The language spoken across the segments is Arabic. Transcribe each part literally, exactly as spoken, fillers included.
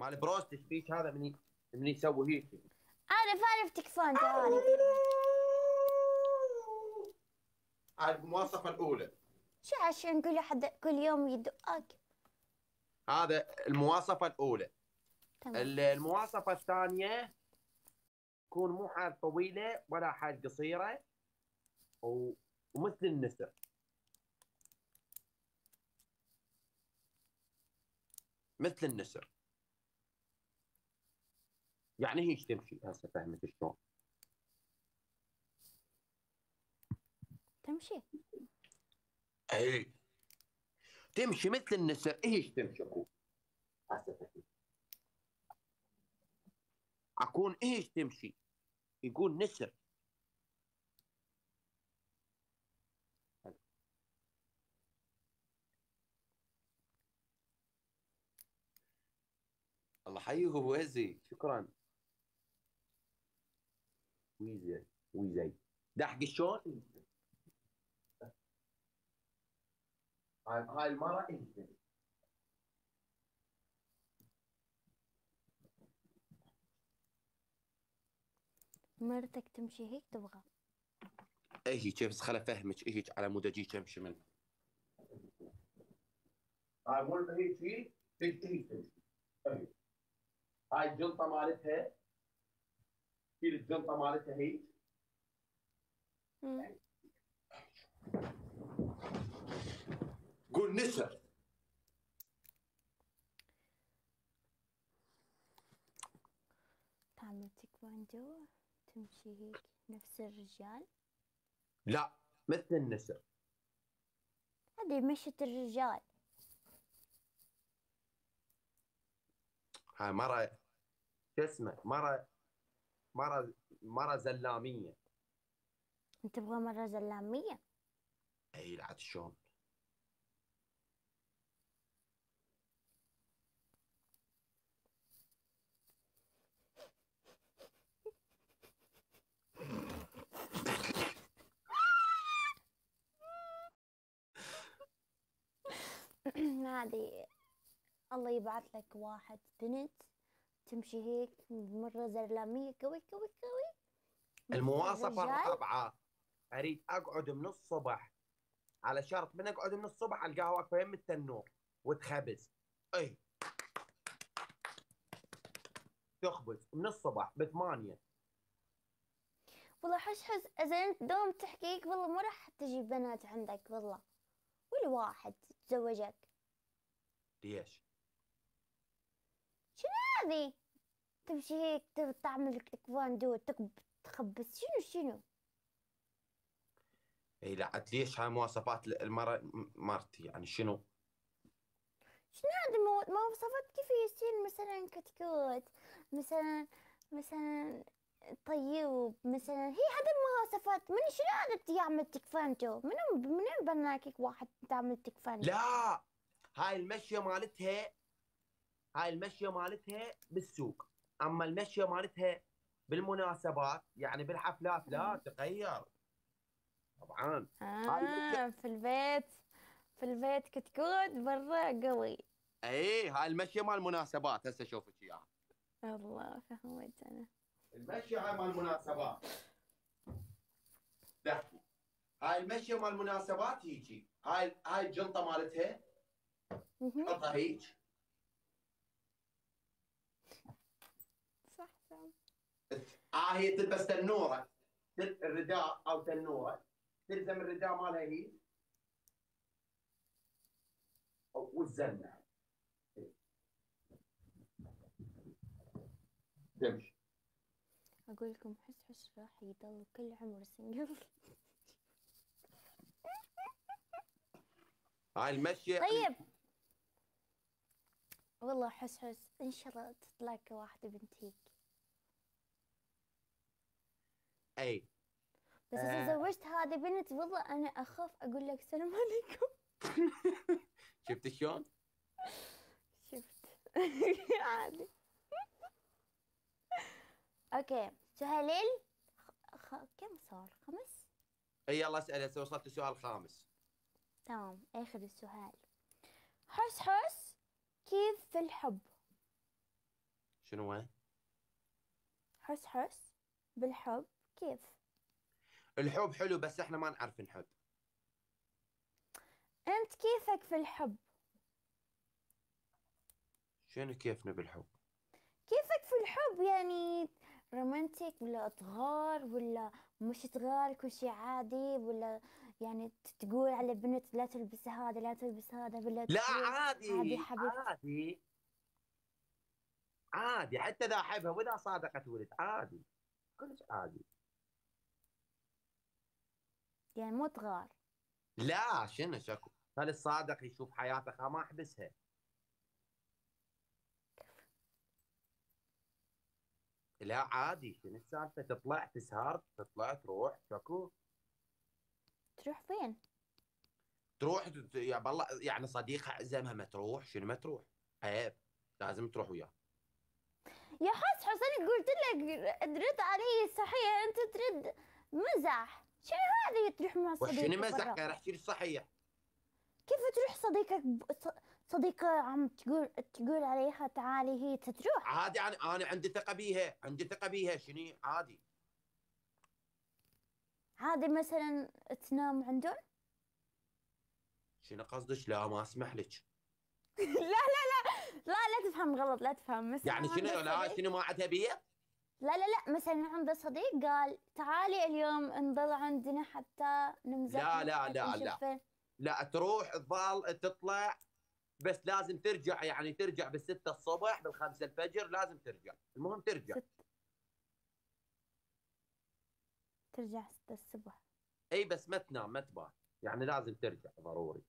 مع البروستش فيك هذا من من يسوي هيك. اعرف اعرف تكفون تعال. المواصفة الأولى. شو عشان كل حد كل يوم يدقك؟ هذا المواصفة الأولى. تمام. المواصفة الثانية تكون مو حاد طويلة ولا حاد قصيرة ومثل النسر. مثل النسر. يعني هيك تمشي هسه فهمت شلون؟ تمشي. اي تمشي مثل النسر، هيك تمشي اخوي. هسه فهمت. اكون هيك تمشي يقول نسر. الله حييك ابو ويزي، شكرا. ويزي ويزي دحق شلون؟ هاي هاي المرة انت مرتك تمشي هيك تبغى؟ اي شي بس خل افهمك هيك على مود اجيك امشي منها. هاي مولتها هيك هيك تمشي. هاي الجنطة مالتها شيل الجنطة مالتها هيك. قول نسر. تعمل تيكواندو تمشي هيك نفس الرجال؟ لا مثل النسر. هذه مشية الرجال. هاي مرة شو اسمه مرة مرة مرة زلامية. انت تبغى مرة زلامية؟ اي لعد شلون؟ هذه الله يبعث لك واحد بنت تمشي هيك مرة زلامية قوي قوي قوي. المواصفة الرابعة أريد أقعد من الصبح على شرط من أقعد من الصبح على القهوة واقفة يم التنور وتخبز. أي تخبز من الصبح بثمانية. والله حشحش إذا أنت دوم تحكيك والله ما راح تجي بنات عندك والله ولا واحد تزوجك. ليش؟ شنو هذي؟ تمشي هيك تعمل تايكواندو تخبز شنو شنو؟ اي لا ليش هاي مواصفات المرأة مرتي يعني شنو؟ شنو هذي مواصفات كيف يصير مثلا كتكوت مثلا مثلا طيب مثلا هي هذي المواصفات من شنو هذا تعمل تايكواندو؟ منو منو بناكيك واحد تعمل تايكواندو؟ لا هاي المشية مالتها هاي المشية مالتها بالسوق، اما المشية مالتها بالمناسبات يعني بالحفلات لا تغير. طبعا. آه في البيت في البيت كتكوت برا قوي. اي هاي المشية مال المناسبات هسه اشوفك اياها. الله فهمت انا. المشية هاي مال المناسبات. دحكي. هاي المشية مال المناسبات هيجي، هاي هاي الجنطة مالتها حطها هيك. صح سام. اه هي تلبس تنوره، الرداء او تنوره، تلزم الرداء مالها هي والزنه. تمشي. اقول لكم حس حس راح يضل كل عمره سنجل. هاي المشية طيب. والله حس حس ان شاء الله تطلعك واحدة بنت هيك. اي بس اذا آه. زوجت هذه بنت والله انا اخاف اقول لك السلام عليكم. شفت شلون؟ شفت. عادي. اوكي سهلين خ... كم صار؟ خمس؟ اي يلا اسال هسه وصلت للسؤال الخامس. تمام آخر السؤال. حس حس كيف في الحب؟ شنو هو؟ حس حس بالحب كيف؟ الحب حلو بس احنا ما نعرف نحب. انت كيفك في الحب؟ شنو كيفنا بالحب؟ كيفك في الحب يعني رومانتيك ولا تغار ولا مش تغار، كل شيء عادي، ولا يعني تقول على بنت لا تلبس هذا لا تلبس هذا ولا لا عادي عادي حبيبتي؟ عادي عادي حتى اذا احبها واذا صادقت ولد عادي، كلش عادي يعني مو تغار. لا شنو شكو هل الصادق يشوف حياته خا ما احبسها. لا عادي شنو السالفه، تطلع تسهر تطلع تروح شكو تروح فين؟ تروح تت... يا بالله يعني صديقها عزمها ما تروح، شنو ما تروح؟ عيب لازم تروح وياه. يا حس حسن قلت لك ترد علي صحيح، انت ترد مزح. شنو هذه تروح مع صديقك؟ شنو مزح؟ كان احكي لي صحيح. كيف تروح صديقك صديقه عم تقول تقول عليها تعالي هي تروح؟ عادي انا انا عندي ثقه بيها، عندي ثقه بيها شنو عادي. عادي مثلا تنام عندهم؟ شنو قصدك؟ لا ما اسمح لك. لا لا لا لا لا تفهم غلط، لا تفهم مثلا يعني شنو لا شنو ما عندها بيها؟ لا لا لا مثلا عنده صديق قال تعالي اليوم نضل عندنا حتى نمزح. لا لا لا لا لا تروح تظل تطلع بس لازم ترجع، يعني ترجع بالستة الصبح بالخمسة الفجر لازم ترجع، المهم ترجع ست... ترجع ستة الصبح. اي بس ما تنام ما تبات، يعني لازم ترجع ضروري.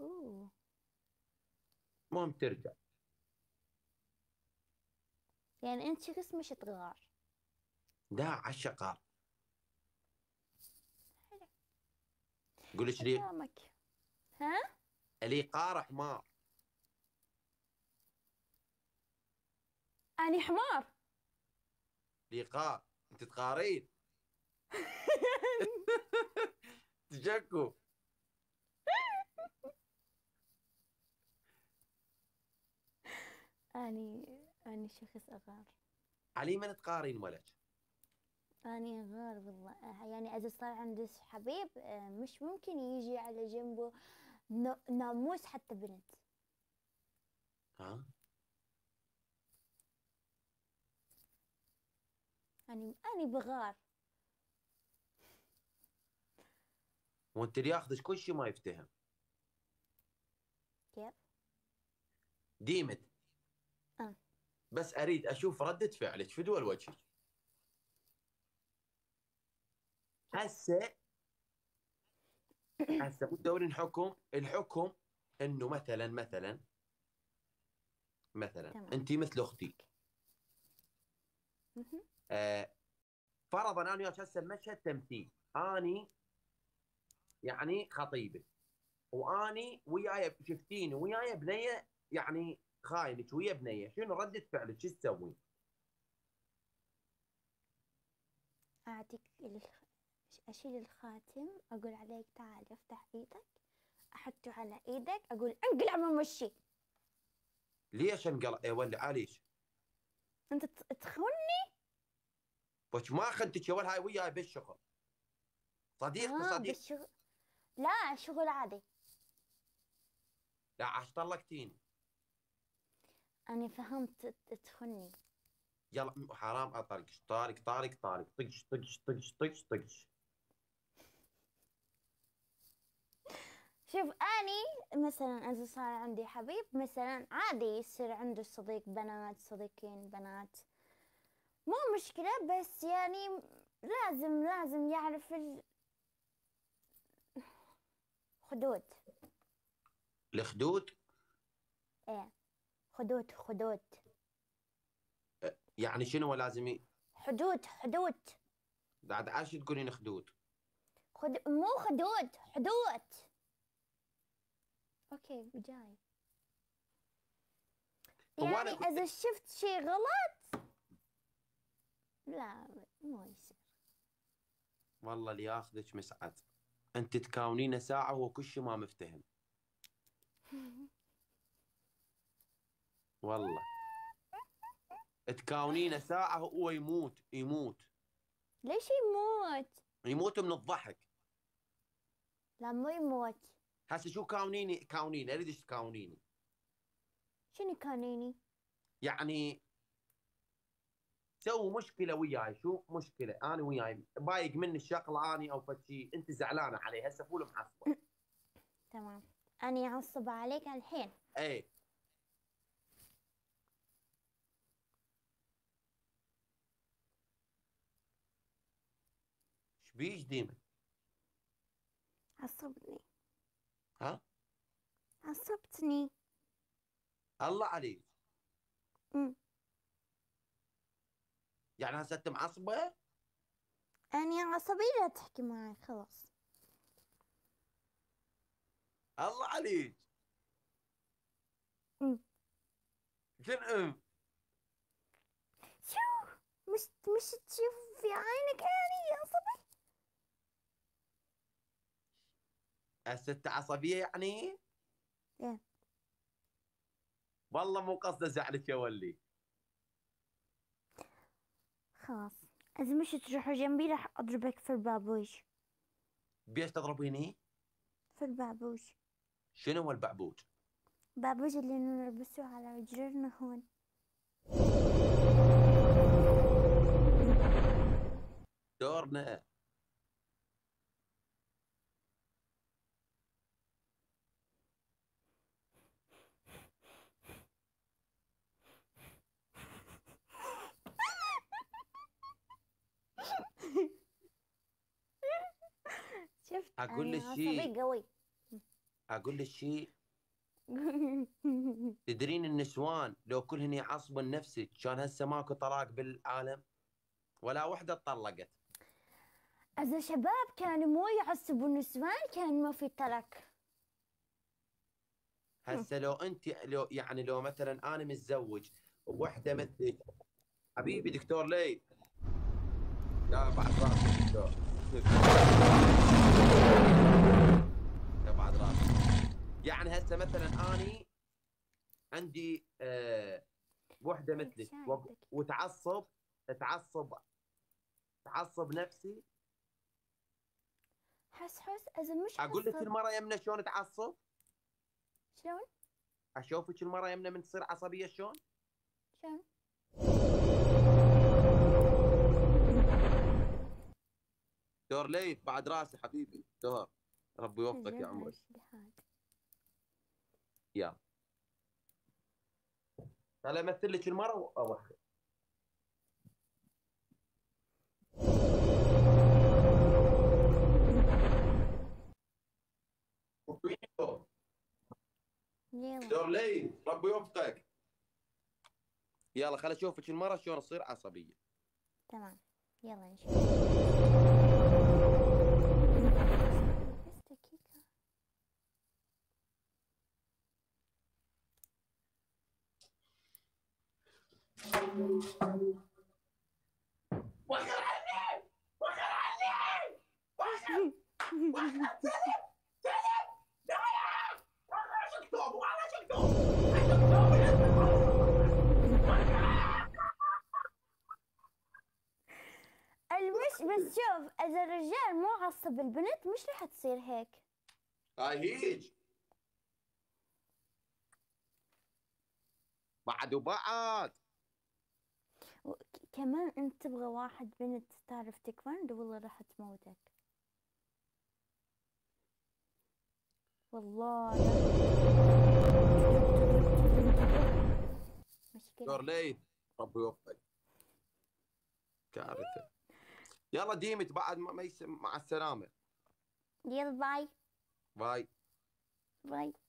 اوه المهم ترجع. يعني انت شو اسمك تغار؟ لا عالشقار. حلو. قول لك ليه؟ كلامك ها؟ اللي قار حمار. أنا حمار؟ لي قار، أنت تقارين. تجكو. أني أني شخص أغار. علي من تقارين ولد؟ أني أغار والله، يعني إذا صار عندك حبيب مش ممكن يجي على جنبه ناموس حتى بنت. ها؟ أني أني بغار. وأنت اللي ياخذك كل شيء ما يفتهم. كيف؟ ديمت. أه. بس اريد اشوف ردة فعلك في دول وجهك. هسه هسه مو تدورين حكم، الحكم انه مثلا مثلا مثلا تمام. انت مثل اختي. آه فرضا انا وياك هسه بمشهد تمثيل، اني يعني خطيبك واني وياي شفتيني وياي بنيه يعني خاينك ويا بنيه، شنو ردة فعلك؟ شو تسوين؟ اعطيك الخ... اشيل الخاتم، اقول عليك تعالي افتح ايدك، احطه على ايدك، اقول انقلع من وشي. ليش انقلع؟ اي ولا عليك انت تخوني؟ بس ما خنتك يا ول، هاي وياي بالشغل صديق آه صديق بالشغل. لا شغل عادي. لا عش طلقتيني. أنا فهمت تخني. يلا حرام أطرقش، طارق طارق طارق طقش طقش طقش طقش طقش. شوف أني مثلا إذا صار عندي حبيب مثلا عادي يصير عنده صديق بنات صديقين بنات مو مشكلة، بس يعني لازم لازم يعرف الخدود. الخدود؟ إيه حدود حدود يعني شنو لازم؟ حدود حدود. بعد عاش تقولين خدود؟ خد... مو خدود حدود. اوكي جاي. يعني اذا شفت شيء غلط لا مو يصير. والله اللي ياخذك مسعد، انت تكاونينه ساعه وهو كل شيء ما مفتهم. والله تكاونينه ساعه هو يموت يموت. ليش يموت؟ يموت من الضحك. لا مو يموت. هسه شو كاونيني كاونيني اريد تكاونيني. شنو كاونيني؟ يعني سووا مشكله وياي. شو مشكله؟ انا وياي بايق مني الشغله اني او فشي انت زعلانه علي هسه فول محصبه. تمام انا يعصب عليك الحين. ايه شبيش ديما؟ عصبني. ها؟ عصبتني. الله عليك. امم يعني هسه انت معصبه؟ أنا عصبية لا تحكي معي خلاص. الله عليك. امم شنو امم؟ شو مش مش تشوف في عينك أنا عصبي؟ هسه انت عصبيه يعني؟ ايه والله مو قصده ازعلك يا ولي. خلاص اذا مش تروحوا جنبي راح اضربك في البابوج. بيش تضربيني؟ في البابوج. شنو هو البابوج؟ البابوج اللي نلبسه على رجلنا هون. دورنا. شفت اقول لك شيء قوي. اقول لك شيء تدرين النسوان لو كلهن يعصبن نفسك كان هسه ماكو طلاق بالعالم ولا وحده طلقت. اذا شباب كانوا مو يعصبوا النسوان كان ما في طلاق. هسه لو انت لو يعني لو مثلا انا متزوج وحده مثلك حبيبي دكتور لي لا بعد راسك دكتور لا بعد راسك. يعني هسه مثلا اني عندي آه وحده مثلك وتعصب تعصب تعصب نفسي. حس حس اذا مش اقول لك المره يمنا شلون تعصب؟ شلون؟ اشوفك المره يمنا من تصير عصبيه شلون؟ شلون؟ دور ليث بعد راسي حبيبي دور ربي يوفقك يا عمري. يلا هلا امثل لك المره واوخر. دور ليث ربي يوفقك. يلا خليني اشوفك المره شلون تصير عصبيه. تمام يلا نشوف. وخر عني وخر عني وخر وخر سلم سلم تعال وخر شكتوب وعلى شكتوب المش بس شوف اذا الرجال مو عصب البنت مش راح تصير هيك. هاي هيج بعد وبعد كمان انت تبغى واحد بنت تعرف تكفند والله راح تموتك والله. مشكلة دور ليث ربي يوفقك كارثة. يلا ديمت بعد ما مع السلامة. يلا باي باي باي.